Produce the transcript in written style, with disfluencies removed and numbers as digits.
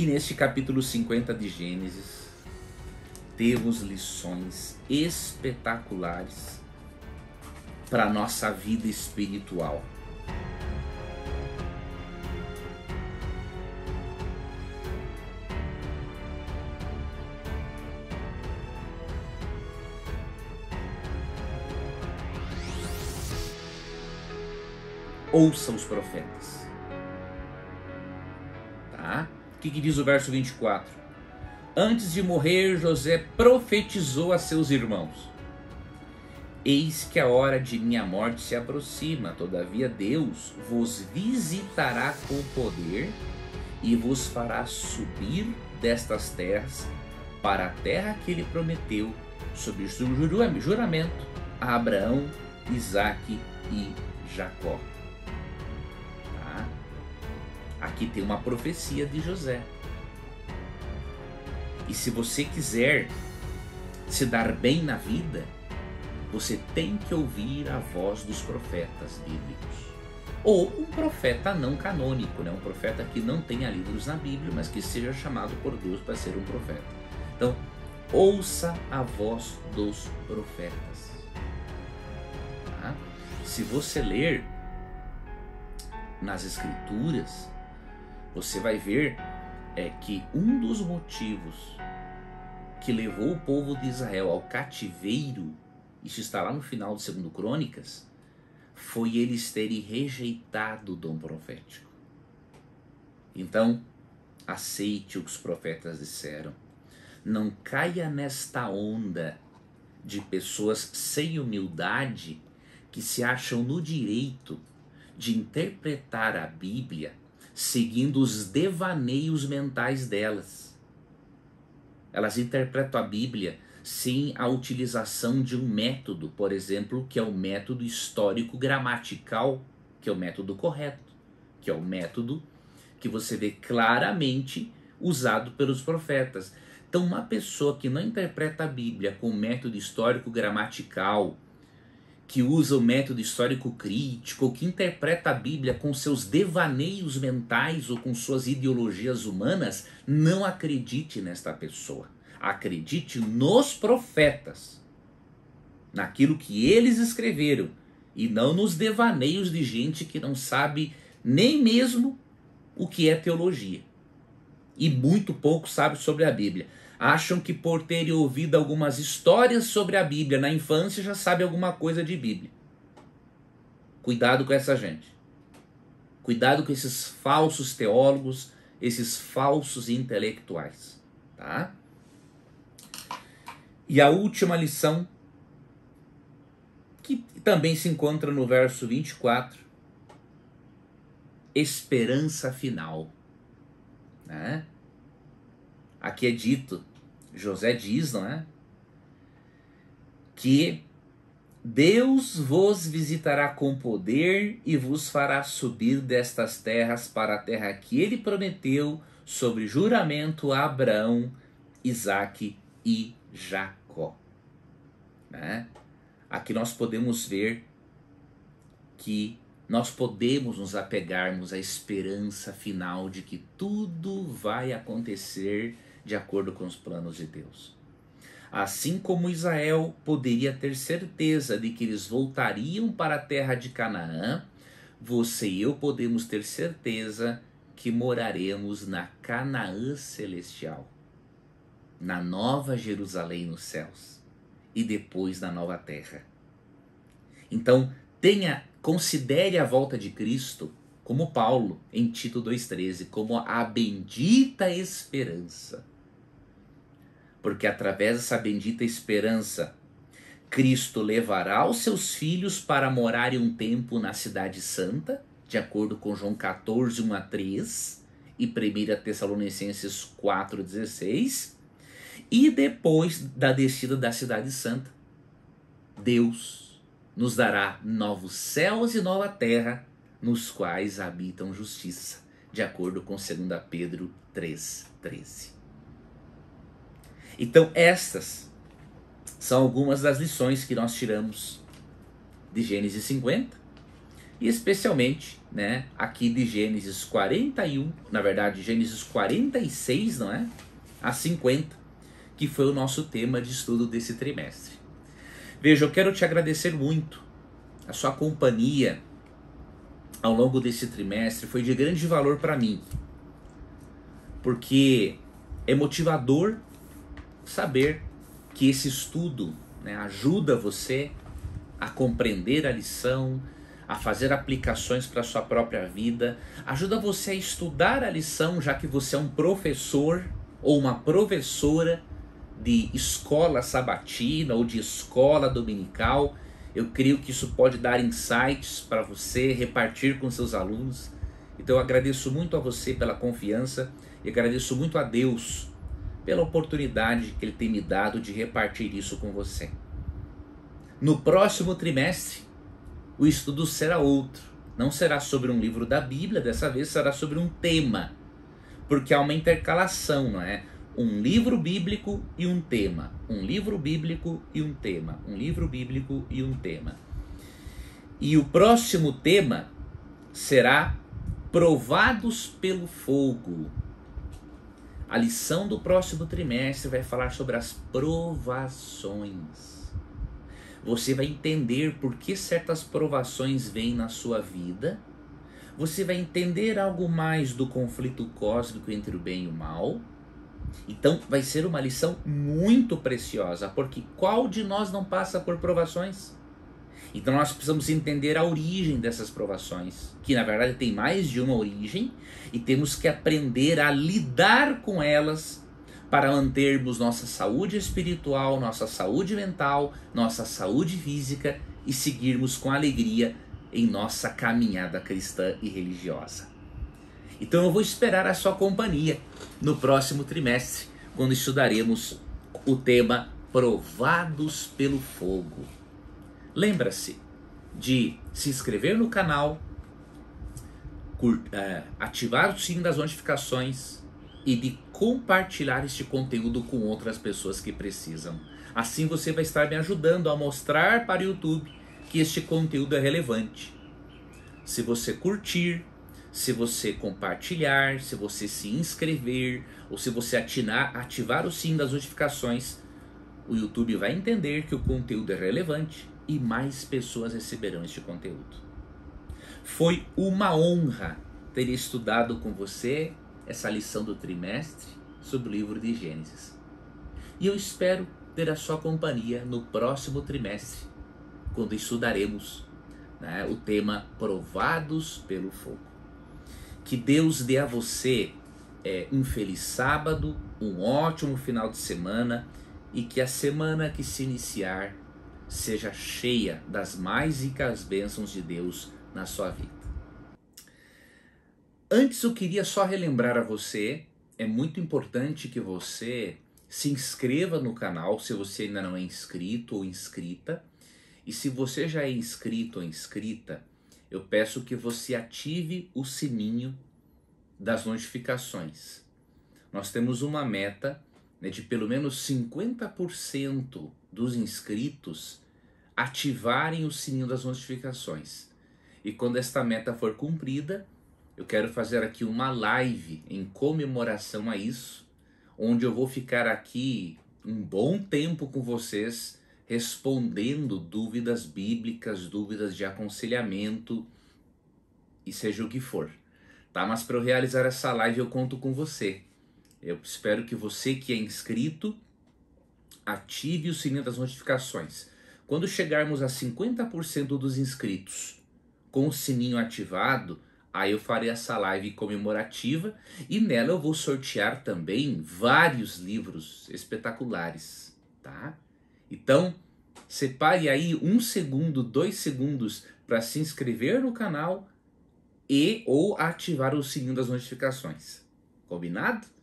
E neste capítulo 50 de Gênesis, temos lições espetaculares para a nossa vida espiritual. Ouça os profetas. Tá? O que diz o verso 24? Antes de morrer, José profetizou a seus irmãos: eis que a hora de minha morte se aproxima, todavia Deus vos visitará com poder e vos fará subir destas terras para a terra que ele prometeu sob juramento a Abraão, Isaque e Jacó. Aqui tem uma profecia de José. E se você quiser se dar bem na vida, você tem que ouvir a voz dos profetas bíblicos. Ou um profeta não canônico, né? Um profeta que não tenha livros na Bíblia, mas que seja chamado por Deus para ser um profeta. Então, ouça a voz dos profetas. Tá? Se você ler nas Escrituras, você vai ver que um dos motivos que levou o povo de Israel ao cativeiro, isso está lá no final do 2 Crônicas, foi eles terem rejeitado o dom profético. Então, aceite o que os profetas disseram. Não caia nesta onda de pessoas sem humildade que se acham no direito de interpretar a Bíblia seguindo os devaneios mentais delas. Elas interpretam a Bíblia sem a utilização de um método, por exemplo, que é o método histórico-gramatical, que é o método correto, que é o método que você vê claramente usado pelos profetas. Então, uma pessoa que não interpreta a Bíblia com método histórico-gramatical, que usa o método histórico crítico, ou que interpreta a Bíblia com seus devaneios mentais ou com suas ideologias humanas, não acredite nesta pessoa. Acredite nos profetas, naquilo que eles escreveram, e não nos devaneios de gente que não sabe nem mesmo o que é teologia, e muito pouco sabe sobre a Bíblia. Acham que por terem ouvido algumas histórias sobre a Bíblia na infância já sabe alguma coisa de Bíblia. Cuidado com essa gente. Cuidado com esses falsos teólogos, esses falsos intelectuais. Tá? E a última lição, que também se encontra no verso 24. Esperança final. Né? Aqui é dito, José diz, não é? Que Deus vos visitará com poder e vos fará subir destas terras para a terra que ele prometeu sobre juramento a Abraão, Isaque e Jacó. Né? Aqui nós podemos ver que nós podemos nos apegarmos à esperança final de que tudo vai acontecer de acordo com os planos de Deus. Assim como Israel poderia ter certeza de que eles voltariam para a terra de Canaã, você e eu podemos ter certeza que moraremos na Canaã celestial, na Nova Jerusalém nos céus e depois na Nova Terra. Então, considere a volta de Cristo, como Paulo, em Tito 2,13, como a bendita esperança. Porque através dessa bendita esperança, Cristo levará os seus filhos para morarem um tempo na Cidade Santa, de acordo com João 14, 1 a 3 e 1 Tessalonicenses 4,16. E depois da descida da Cidade Santa, Deus nos dará novos céus e nova terra, nos quais habitam justiça, de acordo com 2 Pedro 3,13. Então, estas são algumas das lições que nós tiramos de Gênesis 50. e especialmente, né, aqui de Gênesis 41, na verdade Gênesis 46, não é? A 50, que foi o nosso tema de estudo desse trimestre. Veja, eu quero te agradecer muito. A sua companhia ao longo desse trimestre foi de grande valor para mim, porque é motivador saber que esse estudo, né, ajuda você a compreender a lição, a fazer aplicações para a sua própria vida, ajuda você a estudar a lição, já que você é um professor ou uma professora de escola sabatina ou de escola dominical. Eu creio que isso pode dar insights para você, repartir com seus alunos. Então eu agradeço muito a você pela confiança e agradeço muito a Deus pela oportunidade que Ele tem me dado de repartir isso com você. No próximo trimestre, o estudo será outro. Não será sobre um livro da Bíblia, dessa vez será sobre um tema, porque há uma intercalação, não é? Um livro bíblico e um tema. Um livro bíblico e um tema. Um livro bíblico e um tema. E o próximo tema será Provados pelo Fogo. A lição do próximo trimestre vai falar sobre as provações. Você vai entender por que certas provações vêm na sua vida. Você vai entender algo mais do conflito cósmico entre o bem e o mal. Então vai ser uma lição muito preciosa, porque qual de nós não passa por provações? Então nós precisamos entender a origem dessas provações, que na verdade tem mais de uma origem, e temos que aprender a lidar com elas para mantermos nossa saúde espiritual, nossa saúde mental, nossa saúde física e seguirmos com alegria em nossa caminhada cristã e religiosa. Então eu vou esperar a sua companhia no próximo trimestre, quando estudaremos o tema Provados pelo Fogo. Lembra-se de se inscrever no canal, ativar o sininho das notificações e de compartilhar este conteúdo com outras pessoas que precisam. Assim você vai estar me ajudando a mostrar para o YouTube que este conteúdo é relevante. Se você curtir, se você compartilhar, se você se inscrever ou se você ativar o sininho das notificações, o YouTube vai entender que o conteúdo é relevante e mais pessoas receberão este conteúdo. Foi uma honra ter estudado com você essa lição do trimestre sobre o livro de Gênesis. E eu espero ter a sua companhia no próximo trimestre, quando estudaremos, né, o tema Provados pelo Fogo. Que Deus dê a você um feliz sábado, um ótimo final de semana e que a semana que se iniciar seja cheia das mais ricas bênçãos de Deus na sua vida. Antes eu queria só relembrar a você, é muito importante que você se inscreva no canal se você ainda não é inscrito ou inscrita. E se você já é inscrito ou inscrita, eu peço que você ative o sininho das notificações. Nós temos uma meta, né, de pelo menos 50% dos inscritos ativarem o sininho das notificações. E quando esta meta for cumprida, eu quero fazer aqui uma live em comemoração a isso, onde eu vou ficar aqui um bom tempo com vocês, respondendo dúvidas bíblicas, dúvidas de aconselhamento e seja o que for, tá? Mas para eu realizar essa live eu conto com você. Eu espero que você que é inscrito ative o sininho das notificações. Quando chegarmos a 50% dos inscritos com o sininho ativado, aí eu farei essa live comemorativa e nela eu vou sortear também vários livros espetaculares, tá? Então, separe aí 1 segundo, 2 segundos para se inscrever no canal e ou ativar o sininho das notificações. Combinado?